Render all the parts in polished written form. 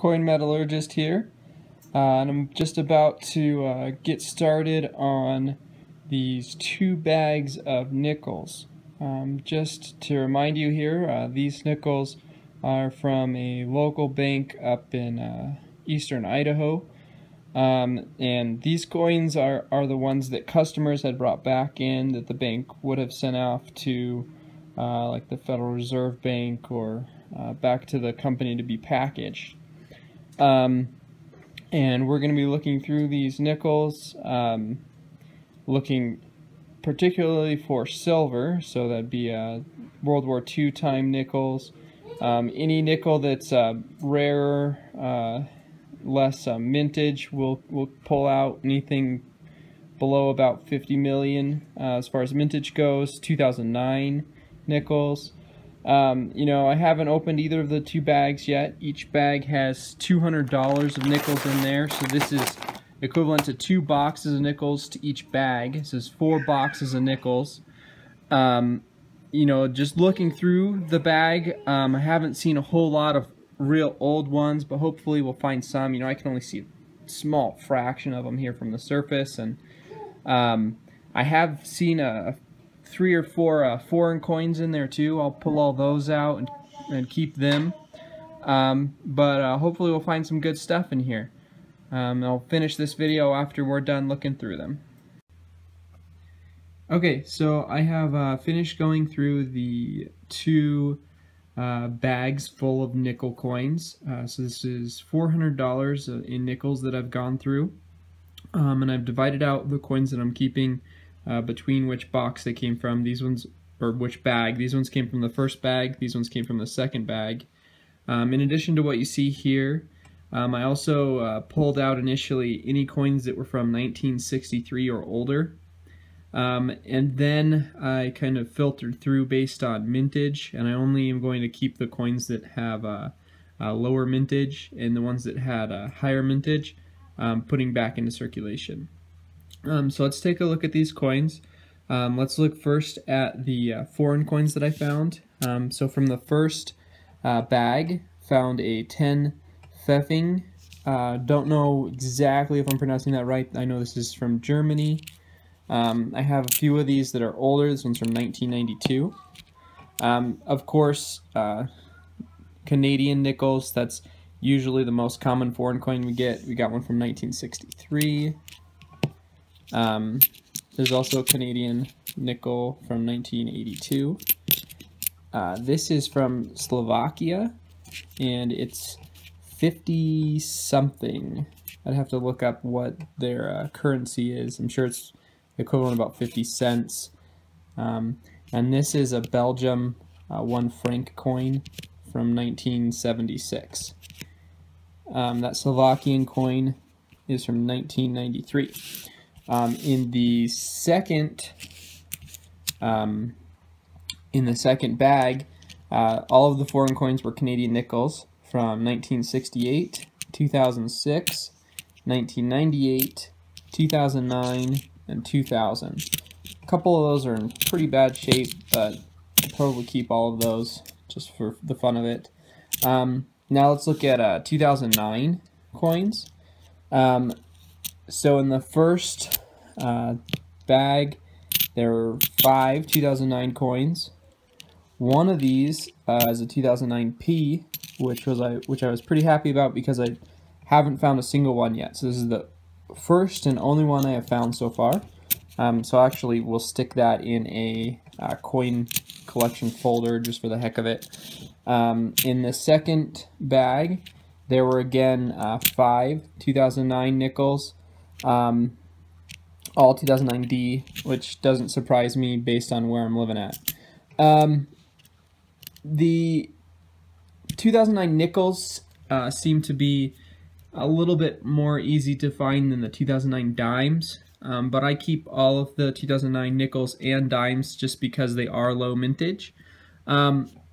coin metallurgist here, and I'm just about to get started on these 2 bags of nickels. Just to remind you here, these nickels are from a local bank up in eastern Idaho, and these coins are the ones that customers had brought back in that the bank would have sent off to like the Federal Reserve Bank or back to the company to be packaged. And we're going to be looking through these nickels, looking particularly for silver, so that'd be World War II time nickels, any nickel that's rarer, less mintage we'll pull out. Anything below about 50 million as far as mintage goes, 2009 nickels. You know, I haven't opened either of the 2 bags yet. Each bag has $200 of nickels in there, so this is equivalent to 2 boxes of nickels to each bag. This is 4 boxes of nickels. You know, just looking through the bag, I haven't seen a whole lot of real old ones, but hopefully we'll find some. You know, I can only see a small fraction of them here from the surface, and I have seen a 3 or 4 foreign coins in there too. I'll pull all those out and keep them, but hopefully we'll find some good stuff in here. I'll finish this video after we're done looking through them. Okay, so I have finished going through the 2 bags full of nickel coins. So this is $400 in nickels that I've gone through, and I've divided out the coins that I'm keeping between which box they came from. These ones, or which bag. These ones came from the first bag, these ones came from the second bag. In addition to what you see here, I also pulled out initially any coins that were from 1963 or older, and then I kind of filtered through based on mintage, and I only am going to keep the coins that have lower mintage, and the ones that had higher mintage, putting back into circulation. So let's take a look at these coins. Let's look first at the foreign coins that I found. So from the first bag, found a 10 Pfennig. Don't know exactly if I'm pronouncing that right. I know this is from Germany. I have a few of these that are older. This one's from 1992. Of course, Canadian nickels, that's usually the most common foreign coin we get. We got one from 1963. There's also a Canadian nickel from 1982. This is from Slovakia, and it's 50-something. I'd have to look up what their currency is. I'm sure it's equivalent about 50 cents. And this is a Belgium 1 franc coin from 1976. That Slovakian coin is from 1993. In the second, bag, all of the foreign coins were Canadian nickels from 1968, 2006, 1998, 2009, and 2000. A couple of those are in pretty bad shape, but I'll probably keep all of those just for the fun of it. Now let's look at 2009 coins. So in the first bag, there were 5 2009 coins. One of these is a 2009 P, which I was pretty happy about because I haven't found a single one yet. So this is the first and only one I have found so far. So actually, we'll stick that in a coin collection folder just for the heck of it. In the second bag, there were again 5 2009 nickels. All 2009D, which doesn't surprise me based on where I'm living at. The 2009 nickels seem to be a little bit more easy to find than the 2009 dimes, but I keep all of the 2009 nickels and dimes just because they are low mintage.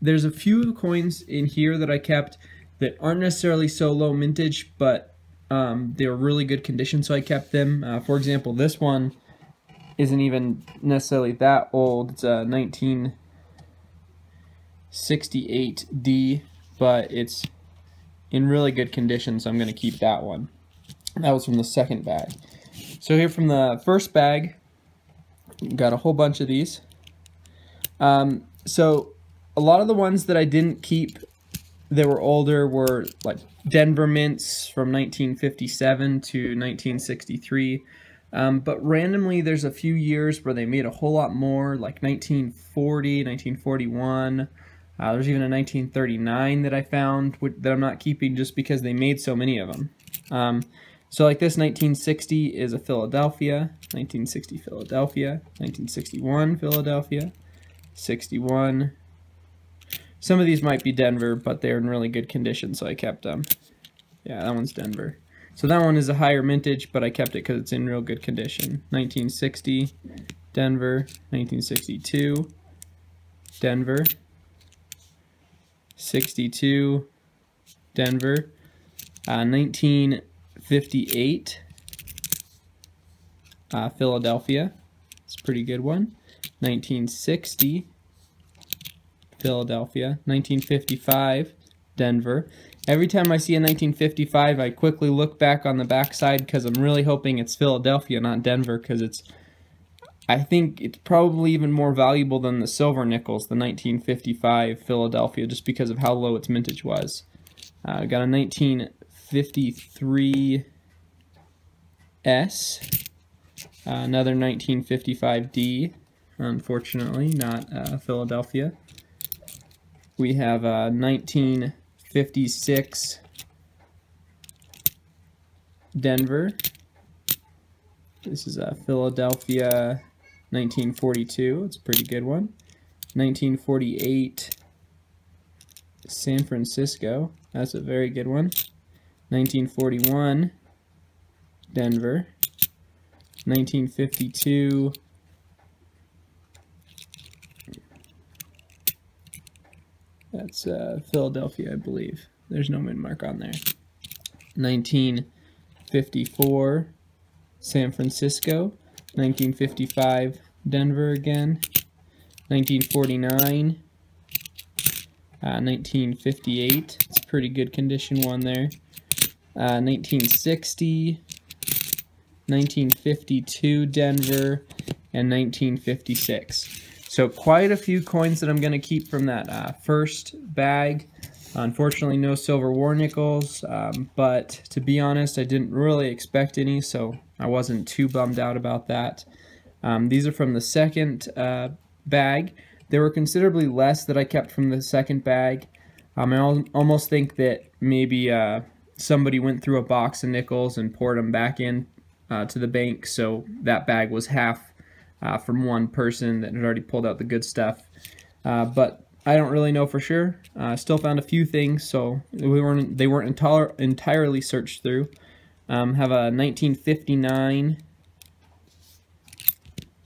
There's a few coins in here that I kept that aren't necessarily so low mintage, but they were really good condition, so I kept them. For example, this one isn't even necessarily that old. It's a 1968D, but it's in really good condition, so I'm going to keep that one. That was from the second bag. So here from the first bag, got a whole bunch of these. So a lot of the ones that I didn't keep that were older were like Denver mints from 1957 to 1963. But randomly there's a few years where they made a whole lot more, like 1940, 1941. There's even a 1939 that I found that I'm not keeping just because they made so many of them. So like this 1960 is a Philadelphia, 1960 Philadelphia, 1961 Philadelphia, 61. Some of these might be Denver, but they're in really good condition, so I kept them. Yeah, that one's Denver. So that one is a higher mintage, but I kept it because it's in real good condition. 1960, Denver, 1962, Denver, 62, Denver, 1958, Philadelphia, it's a pretty good one. 1960, Philadelphia, 1955, Denver. Every time I see a 1955, I quickly look back on the backside because I'm really hoping it's Philadelphia, not Denver, because it's, I think it's probably even more valuable than the silver nickels, the 1955 Philadelphia, just because of how low its mintage was. I got a 1953 S, another 1955 D, unfortunately, not Philadelphia. We have a 1956 Denver. This is a Philadelphia 1942. It's a pretty good one. 1948 San Francisco. That's a very good one. 1941 Denver. 1952 that's Philadelphia, I believe. There's no min mark on there. 1954, San Francisco. 1955, Denver again. 1949, 1958. It's a pretty good condition one there. 1960, 1952, Denver, and 1956. So quite a few coins that I'm going to keep from that first bag. Unfortunately, no silver war nickels, but to be honest, I didn't really expect any, so I wasn't too bummed out about that. These are from the second bag. There were considerably less that I kept from the second bag. I almost think that maybe somebody went through a box of nickels and poured them back in to the bank, so that bag was half from one person that had already pulled out the good stuff, but I don't really know for sure. Still found a few things, so they weren't entirely searched through. Have a 1959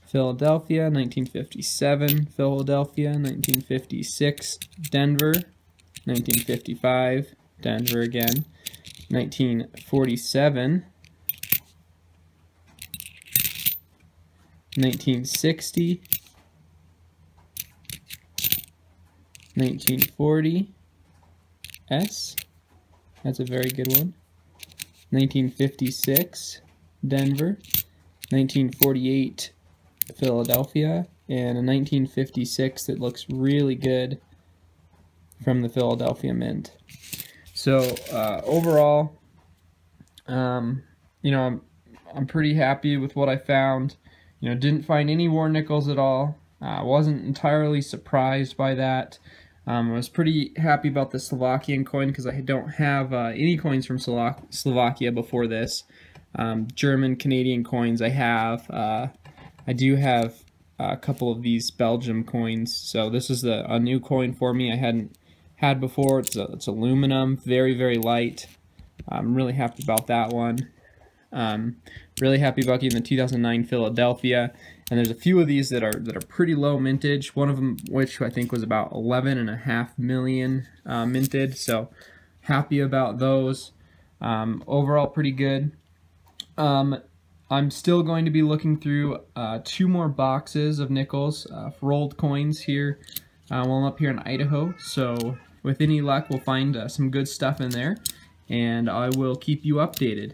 Philadelphia, 1957 Philadelphia, 1956 Denver, 1955 Denver again, 1947. 1960, 1940 S, that's a very good one. 1956 Denver, 1948 Philadelphia, and a 1956 that looks really good from the Philadelphia Mint. So overall, you know, I'm pretty happy with what I found. You know, didn't find any war nickels at all. I wasn't entirely surprised by that. I was pretty happy about the Slovakian coin because I don't have any coins from Slovakia before this. German, Canadian coins I have. I do have a couple of these Belgium coins. So this is a new coin for me I hadn't had before. It's aluminum, very, very light. I'm really happy about that one. Really happy about getting the 2009 Philadelphia, and there's a few of these that are pretty low mintage. One of them, which I think was about 11.5 million minted, so happy about those. Overall, pretty good. I'm still going to be looking through two more boxes of nickels, rolled coins here. Well, I'm up here in Idaho, so with any luck, we'll find some good stuff in there, and I will keep you updated.